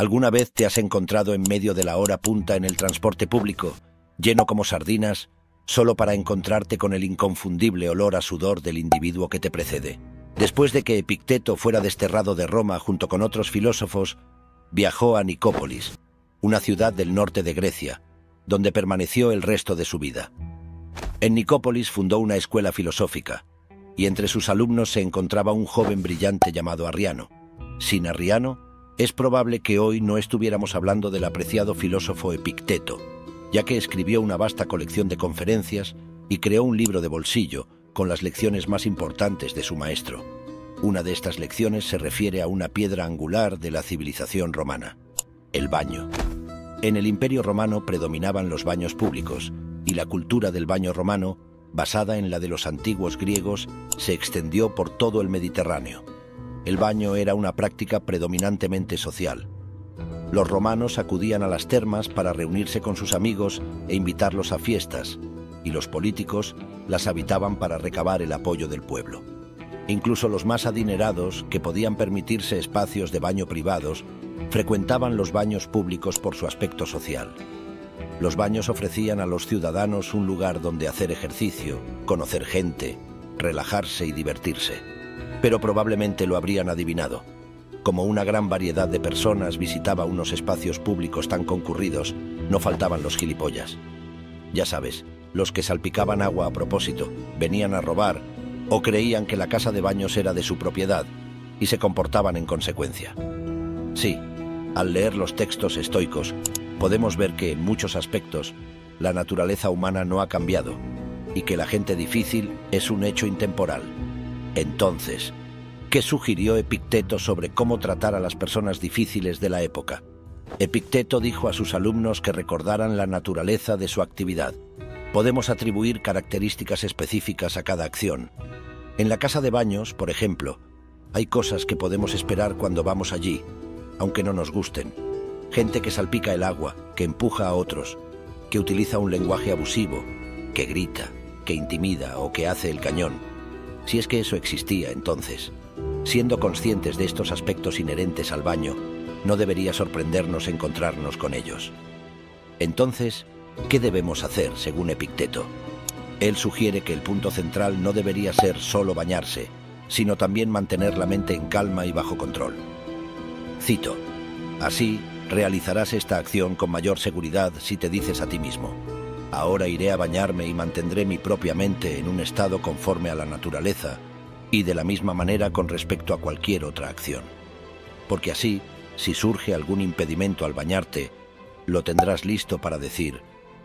¿Alguna vez te has encontrado en medio de la hora punta en el transporte público, lleno como sardinas, solo para encontrarte con el inconfundible olor a sudor del individuo que te precede? Después de que Epicteto fuera desterrado de Roma junto con otros filósofos, viajó a Nicópolis, una ciudad del norte de Grecia, donde permaneció el resto de su vida. En Nicópolis fundó una escuela filosófica, y entre sus alumnos se encontraba un joven brillante llamado Arriano. Sin Arriano, es probable que hoy no estuviéramos hablando del apreciado filósofo Epicteto, ya que escribió una vasta colección de conferencias y creó un libro de bolsillo con las lecciones más importantes de su maestro. Una de estas lecciones se refiere a una piedra angular de la civilización romana, el baño. En el Imperio Romano predominaban los baños públicos, y la cultura del baño romano, basada en la de los antiguos griegos, se extendió por todo el Mediterráneo. El baño era una práctica predominantemente social. Los romanos acudían a las termas para reunirse con sus amigos e invitarlos a fiestas, y los políticos las habitaban para recabar el apoyo del pueblo. Incluso los más adinerados, que podían permitirse espacios de baño privados, frecuentaban los baños públicos por su aspecto social. Los baños ofrecían a los ciudadanos un lugar donde hacer ejercicio, conocer gente, relajarse y divertirse. Pero probablemente lo habrían adivinado. Como una gran variedad de personas visitaba unos espacios públicos tan concurridos, no faltaban los gilipollas. Ya sabes, los que salpicaban agua a propósito, venían a robar o creían que la casa de baños era de su propiedad y se comportaban en consecuencia. Sí, al leer los textos estoicos, podemos ver que, en muchos aspectos, la naturaleza humana no ha cambiado y que la gente difícil es un hecho intemporal. Entonces, ¿qué sugirió Epicteto sobre cómo tratar a las personas difíciles de la época? Epicteto dijo a sus alumnos que recordaran la naturaleza de su actividad. Podemos atribuir características específicas a cada acción. En la casa de baños, por ejemplo, hay cosas que podemos esperar cuando vamos allí, aunque no nos gusten. Gente que salpica el agua, que empuja a otros, que utiliza un lenguaje abusivo, que grita, que intimida o que hace el cañón. Si es que eso existía entonces. Siendo conscientes de estos aspectos inherentes al baño, no debería sorprendernos encontrarnos con ellos. Entonces, ¿qué debemos hacer según Epicteto? Él sugiere que el punto central no debería ser solo bañarse, sino también mantener la mente en calma y bajo control. Cito: así, realizarás esta acción con mayor seguridad si te dices a ti mismo: ahora iré a bañarme y mantendré mi propia mente en un estado conforme a la naturaleza, y de la misma manera con respecto a cualquier otra acción. Porque así, si surge algún impedimento al bañarte, lo tendrás listo para decir: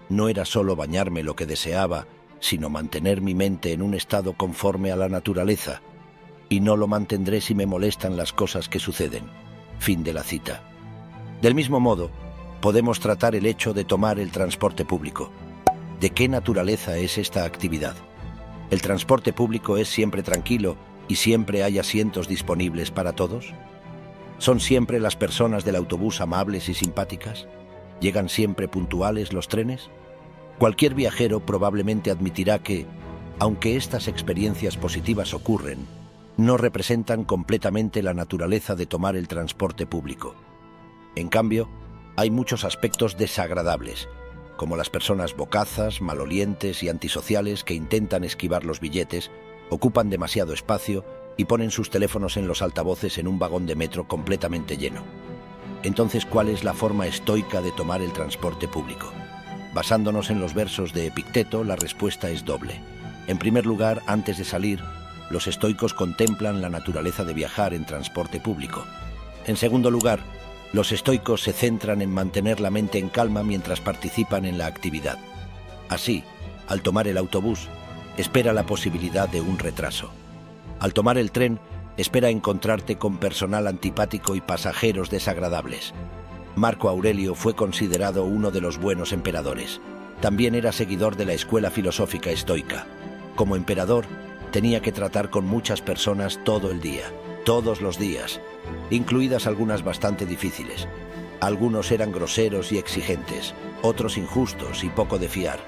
no era solo bañarme lo que deseaba, sino mantener mi mente en un estado conforme a la naturaleza, y no lo mantendré si me molestan las cosas que suceden. Fin de la cita. Del mismo modo, podemos tratar el hecho de tomar el transporte público. ¿De qué naturaleza es esta actividad? ¿El transporte público es siempre tranquilo y siempre hay asientos disponibles para todos? ¿Son siempre las personas del autobús amables y simpáticas? ¿Llegan siempre puntuales los trenes? Cualquier viajero probablemente admitirá que, aunque estas experiencias positivas ocurren, no representan completamente la naturaleza de tomar el transporte público. En cambio, hay muchos aspectos desagradables, como las personas bocazas, malolientes y antisociales que intentan esquivar los billetes, ocupan demasiado espacio y ponen sus teléfonos en los altavoces en un vagón de metro completamente lleno. Entonces, ¿cuál es la forma estoica de tomar el transporte público? Basándonos en los versos de Epicteto, la respuesta es doble. En primer lugar, antes de salir, los estoicos contemplan la naturaleza de viajar en transporte público. En segundo lugar, los estoicos se centran en mantener la mente en calma mientras participan en la actividad. Así, al tomar el autobús, espera la posibilidad de un retraso. Al tomar el tren, espera encontrarte con personal antipático y pasajeros desagradables. Marco Aurelio fue considerado uno de los buenos emperadores. También era seguidor de la escuela filosófica estoica. Como emperador, tenía que tratar con muchas personas todo el día, todos los días, incluidas algunas bastante difíciles. Algunos eran groseros y exigentes, otros injustos y poco de fiar.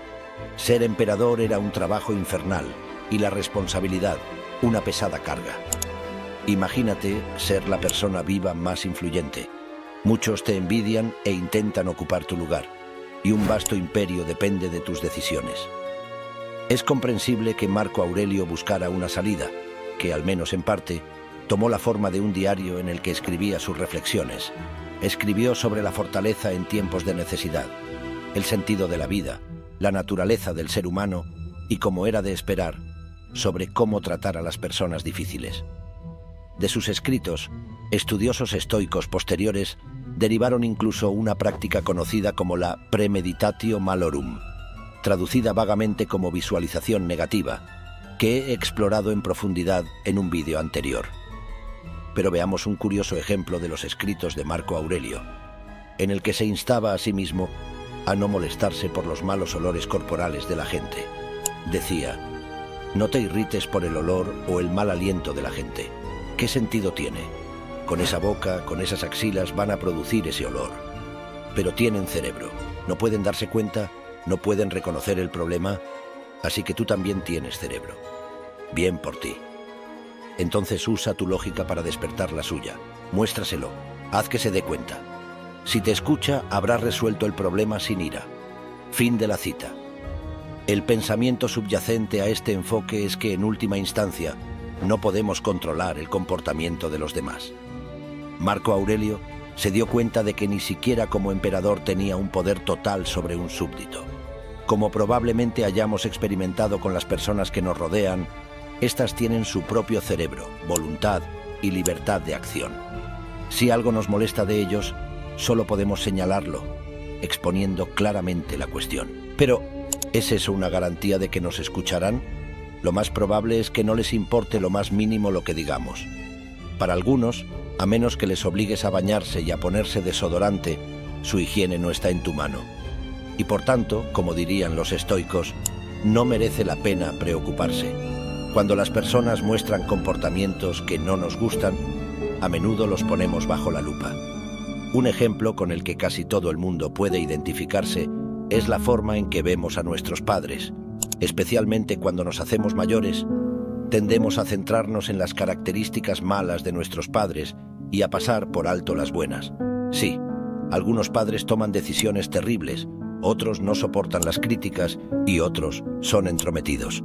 Ser emperador era un trabajo infernal y la responsabilidad una pesada carga. Imagínate ser la persona viva más influyente. Muchos te envidian e intentan ocupar tu lugar, y un vasto imperio depende de tus decisiones. Es comprensible que Marco Aurelio buscara una salida, que, al menos en parte, tomó la forma de un diario en el que escribía sus reflexiones. Escribió sobre la fortaleza en tiempos de necesidad, el sentido de la vida, la naturaleza del ser humano y, como era de esperar, sobre cómo tratar a las personas difíciles. De sus escritos, estudiosos estoicos posteriores derivaron incluso una práctica conocida como la Premeditatio Malorum, traducida vagamente como visualización negativa, que he explorado en profundidad en un vídeo anterior. Pero veamos un curioso ejemplo de los escritos de Marco Aurelio, en el que se instaba a sí mismo a no molestarse por los malos olores corporales de la gente. Decía: no te irrites por el olor o el mal aliento de la gente. ¿Qué sentido tiene? Con esa boca, con esas axilas van a producir ese olor. Pero tienen cerebro. ¿No pueden darse cuenta? ¿No pueden reconocer el problema? Así que tú también tienes cerebro. Bien por ti. Entonces usa tu lógica para despertar la suya. Muéstraselo. Haz que se dé cuenta. Si te escucha, habrás resuelto el problema sin ira. Fin de la cita. El pensamiento subyacente a este enfoque es que, en última instancia, no podemos controlar el comportamiento de los demás. Marco Aurelio se dio cuenta de que ni siquiera como emperador tenía un poder total sobre un súbdito. Como probablemente hayamos experimentado con las personas que nos rodean, estas tienen su propio cerebro, voluntad y libertad de acción. Si algo nos molesta de ellos, solo podemos señalarlo, exponiendo claramente la cuestión. Pero, ¿es eso una garantía de que nos escucharán? Lo más probable es que no les importe lo más mínimo lo que digamos. Para algunos, a menos que les obligues a bañarse y a ponerse desodorante, su higiene no está en tu mano. Y por tanto, como dirían los estoicos, no merece la pena preocuparse. Cuando las personas muestran comportamientos que no nos gustan, a menudo los ponemos bajo la lupa. Un ejemplo con el que casi todo el mundo puede identificarse es la forma en que vemos a nuestros padres. Especialmente cuando nos hacemos mayores, tendemos a centrarnos en las características malas de nuestros padres y a pasar por alto las buenas. Sí, algunos padres toman decisiones terribles, otros no soportan las críticas y otros son entrometidos.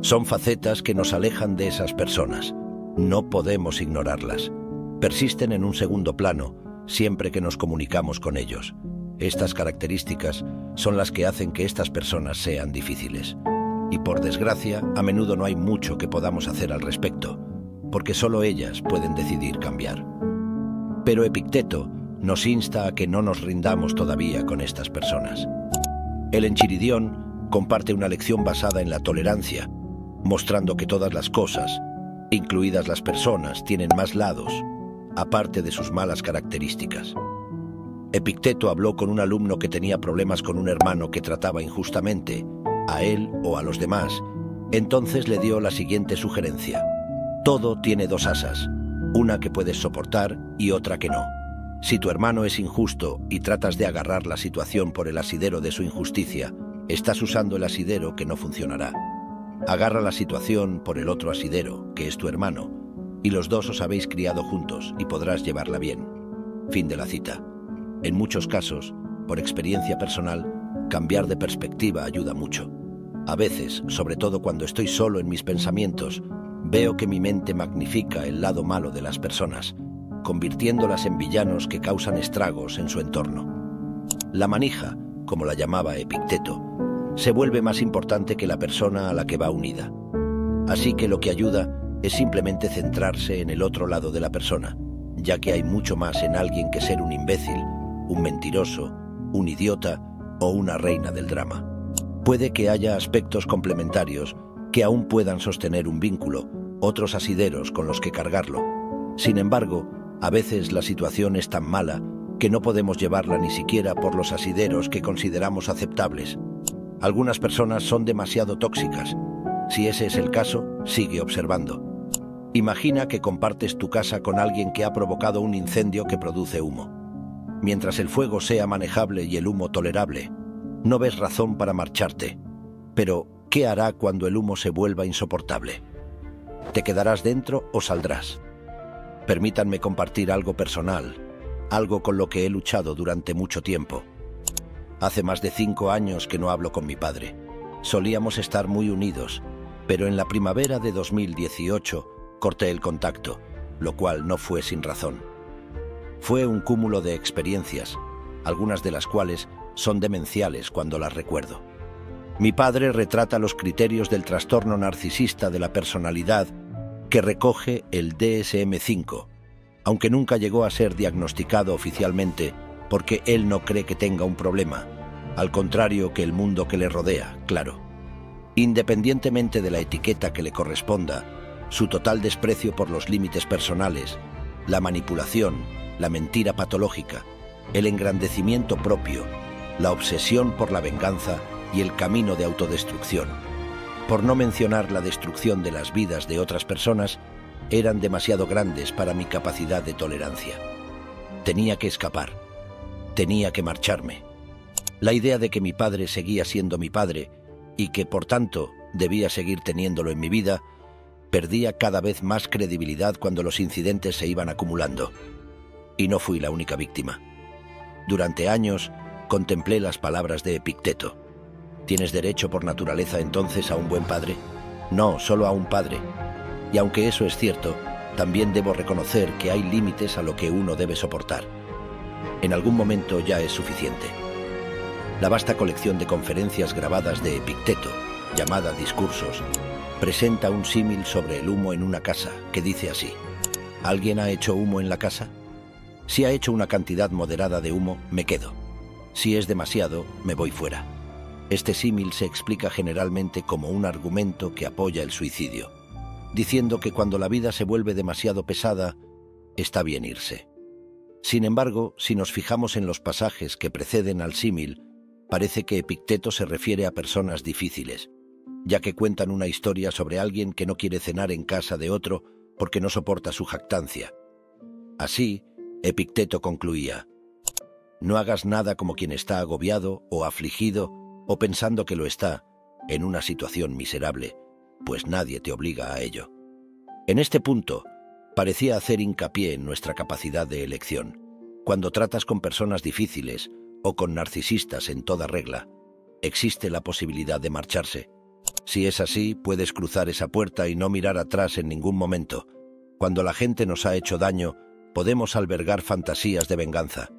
Son facetas que nos alejan de esas personas. No podemos ignorarlas. Persisten en un segundo plano siempre que nos comunicamos con ellos. Estas características son las que hacen que estas personas sean difíciles. Y por desgracia, a menudo no hay mucho que podamos hacer al respecto, porque solo ellas pueden decidir cambiar. Pero Epicteto nos insta a que no nos rindamos todavía con estas personas. El Enchiridión comparte una lección basada en la tolerancia, mostrando que todas las cosas, incluidas las personas, tienen más lados, aparte de sus malas características. Epicteto habló con un alumno que tenía problemas con un hermano que trataba injustamente a él o a los demás. Entonces le dio la siguiente sugerencia: todo tiene dos asas, una que puedes soportar y otra que no. Si tu hermano es injusto y tratas de agarrar la situación por el asidero de su injusticia, estás usando el asidero que no funcionará. Agarra la situación por el otro asidero, que es tu hermano, y los dos os habéis criado juntos y podrás llevarla bien. Fin de la cita. En muchos casos, por experiencia personal, cambiar de perspectiva ayuda mucho. A veces, sobre todo cuando estoy solo en mis pensamientos, veo que mi mente magnifica el lado malo de las personas, convirtiéndolas en villanos que causan estragos en su entorno. La manija, como la llamaba Epicteto, se vuelve más importante que la persona a la que va unida. Así que lo que ayuda es simplemente centrarse en el otro lado de la persona, ya que hay mucho más en alguien que ser un imbécil, un mentiroso, un idiota o una reina del drama. Puede que haya aspectos complementarios que aún puedan sostener un vínculo, otros asideros con los que cargarlo. Sin embargo, a veces la situación es tan mala que no podemos llevarla ni siquiera por los asideros que consideramos aceptables. Algunas personas son demasiado tóxicas. Si ese es el caso, sigue observando. Imagina que compartes tu casa con alguien que ha provocado un incendio que produce humo. Mientras el fuego sea manejable y el humo tolerable, no ves razón para marcharte. Pero, ¿qué hará cuando el humo se vuelva insoportable? ¿Te quedarás dentro o saldrás? Permítanme compartir algo personal, algo con lo que he luchado durante mucho tiempo. Hace más de 5 años que no hablo con mi padre. Solíamos estar muy unidos, pero en la primavera de 2018 corté el contacto, lo cual no fue sin razón. Fue un cúmulo de experiencias, algunas de las cuales son demenciales cuando las recuerdo. Mi padre retrata los criterios del trastorno narcisista de la personalidad que recoge el DSM-5, aunque nunca llegó a ser diagnosticado oficialmente porque él no cree que tenga un problema, al contrario que el mundo que le rodea, claro. Independientemente de la etiqueta que le corresponda, su total desprecio por los límites personales, la manipulación, la mentira patológica, el engrandecimiento propio, la obsesión por la venganza y el camino de autodestrucción, por no mencionar la destrucción de las vidas de otras personas, eran demasiado grandes para mi capacidad de tolerancia. Tenía que escapar. Tenía que marcharme. La idea de que mi padre seguía siendo mi padre y que, por tanto, debía seguir teniéndolo en mi vida, perdía cada vez más credibilidad cuando los incidentes se iban acumulando. Y no fui la única víctima. Durante años, contemplé las palabras de Epicteto. ¿Tienes derecho por naturaleza entonces a un buen padre? No, solo a un padre. Y aunque eso es cierto, también debo reconocer que hay límites a lo que uno debe soportar. En algún momento ya es suficiente. La vasta colección de conferencias grabadas de Epicteto, llamada Discursos, presenta un símil sobre el humo en una casa, que dice así: ¿alguien ha hecho humo en la casa? Si ha hecho una cantidad moderada de humo, me quedo. Si es demasiado, me voy fuera. Este símil se explica generalmente como un argumento que apoya el suicidio, diciendo que cuando la vida se vuelve demasiado pesada, está bien irse. Sin embargo, si nos fijamos en los pasajes que preceden al símil, parece que Epicteto se refiere a personas difíciles, ya que cuentan una historia sobre alguien que no quiere cenar en casa de otro porque no soporta su jactancia. Así, Epicteto concluía: no hagas nada como quien está agobiado o afligido, o pensando que lo está, en una situación miserable, pues nadie te obliga a ello. En este punto, parecía hacer hincapié en nuestra capacidad de elección. Cuando tratas con personas difíciles o con narcisistas en toda regla, existe la posibilidad de marcharse. Si es así, puedes cruzar esa puerta y no mirar atrás en ningún momento. Cuando la gente nos ha hecho daño, podemos albergar fantasías de venganza,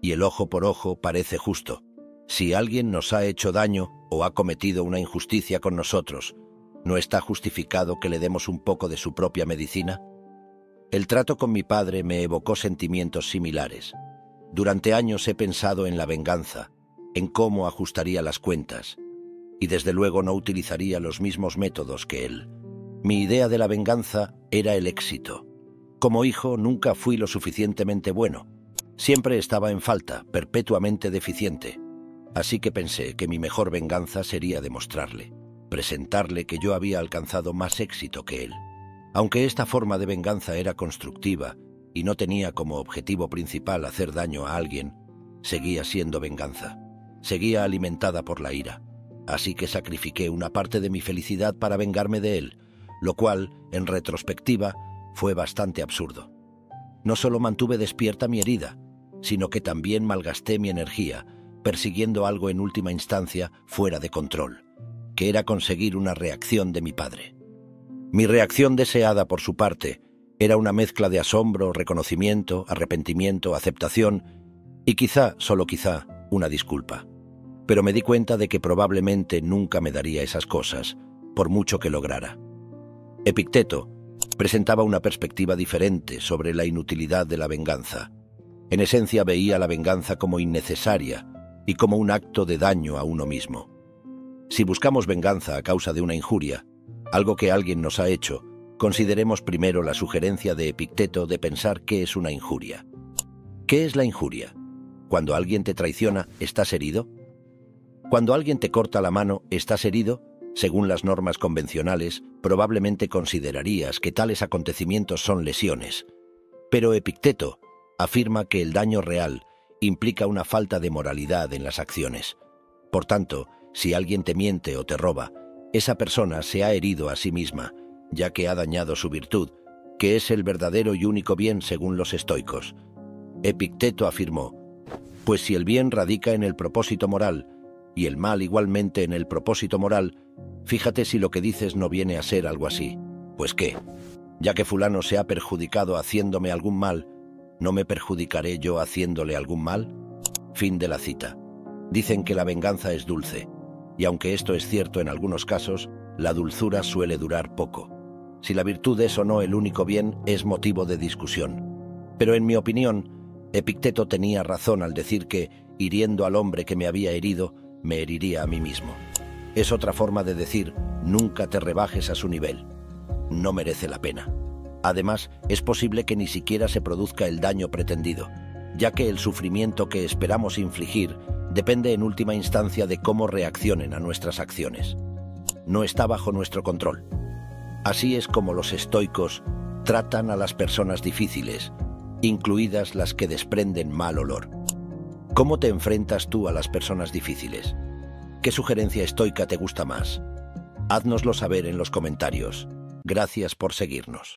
y el ojo por ojo parece justo. Si alguien nos ha hecho daño o ha cometido una injusticia con nosotros, ¿no está justificado que le demos un poco de su propia medicina? El trato con mi padre me evocó sentimientos similares. Durante años he pensado en la venganza, en cómo ajustaría las cuentas, y desde luego no utilizaría los mismos métodos que él. Mi idea de la venganza era el éxito. Como hijo nunca fui lo suficientemente bueno. Siempre estaba en falta, perpetuamente deficiente. Así que pensé que mi mejor venganza sería demostrarle, presentarle que yo había alcanzado más éxito que él. Aunque esta forma de venganza era constructiva y no tenía como objetivo principal hacer daño a alguien, seguía siendo venganza. Seguía alimentada por la ira. Así que sacrifiqué una parte de mi felicidad para vengarme de él, lo cual, en retrospectiva, fue bastante absurdo. No solo mantuve despierta mi herida, sino que también malgasté mi energía, persiguiendo algo en última instancia fuera de control, que era conseguir una reacción de mi padre. Mi reacción deseada, por su parte, era una mezcla de asombro, reconocimiento, arrepentimiento, aceptación y quizá, solo quizá, una disculpa. Pero me di cuenta de que probablemente nunca me daría esas cosas, por mucho que lograra. Epicteto presentaba una perspectiva diferente sobre la inutilidad de la venganza. En esencia veía la venganza como innecesaria, y como un acto de daño a uno mismo. Si buscamos venganza a causa de una injuria, algo que alguien nos ha hecho, consideremos primero la sugerencia de Epicteto de pensar qué es una injuria. ¿Qué es la injuria? Cuando alguien te traiciona, ¿estás herido? Cuando alguien te corta la mano, ¿estás herido? Según las normas convencionales, probablemente considerarías que tales acontecimientos son lesiones. Pero Epicteto afirma que el daño real implica una falta de moralidad en las acciones. Por tanto, si alguien te miente o te roba, esa persona se ha herido a sí misma, ya que ha dañado su virtud, que es el verdadero y único bien según los estoicos. Epicteto afirmó: pues si el bien radica en el propósito moral, y el mal igualmente en el propósito moral, fíjate si lo que dices no viene a ser algo así. Pues qué, ya que fulano se ha perjudicado haciéndome algún mal, ¿no me perjudicaré yo haciéndole algún mal? Fin de la cita. Dicen que la venganza es dulce, y aunque esto es cierto en algunos casos, la dulzura suele durar poco. Si la virtud es o no el único bien es motivo de discusión. Pero en mi opinión, Epicteto tenía razón al decir que, hiriendo al hombre que me había herido, me heriría a mí mismo. Es otra forma de decir: nunca te rebajes a su nivel. No merece la pena. Además, es posible que ni siquiera se produzca el daño pretendido, ya que el sufrimiento que esperamos infligir depende en última instancia de cómo reaccionen a nuestras acciones. No está bajo nuestro control. Así es como los estoicos tratan a las personas difíciles, incluidas las que desprenden mal olor. ¿Cómo te enfrentas tú a las personas difíciles? ¿Qué sugerencia estoica te gusta más? Háznoslo saber en los comentarios. Gracias por seguirnos.